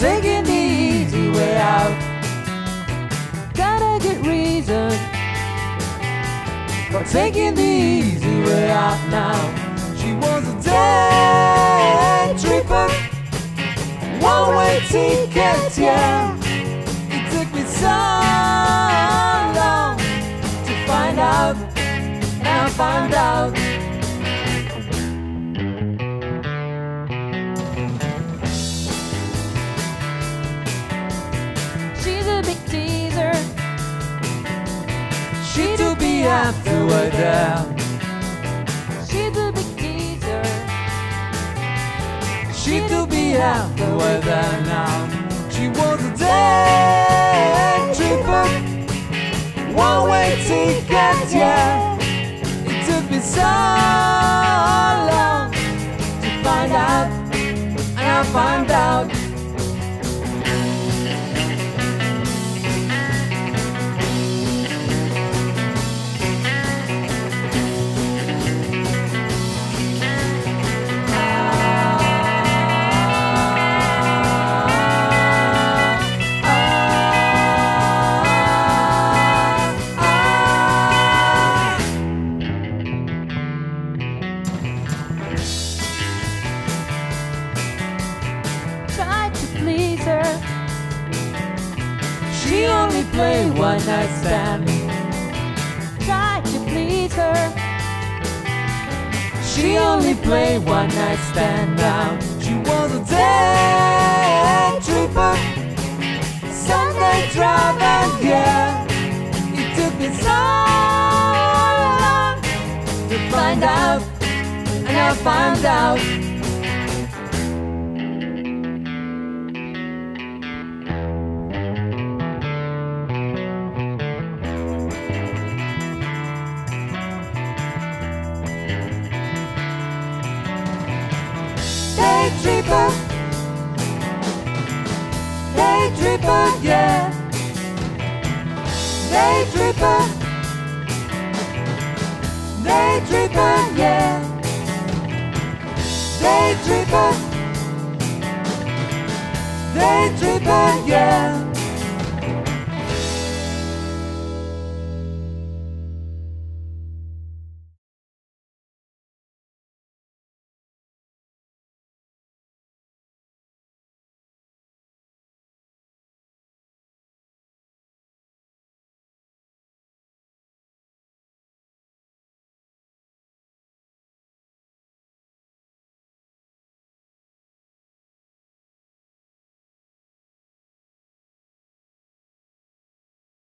taking the easy way out. Gotta get reason for taking the easy way out now. She was a day tripper, one-way ticket, yeah. It took me so long to find out, and I found out. She's a big after a down. She's a big teaser. She to be after a down now. She was a day tripper, one-way ticket, yeah. It took me so long to find out, and I found out. She only played one night stand. Tried to please her. She only played one night stand now. She was a day tripper, Sunday driver, yeah. It took me so long to find out, and I found out. Day tripper, yeah. Day tripper, day tripper, yeah. Day tripper, day tripper, yeah.